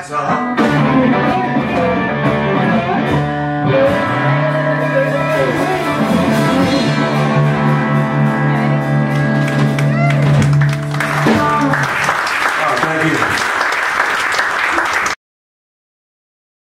that's all.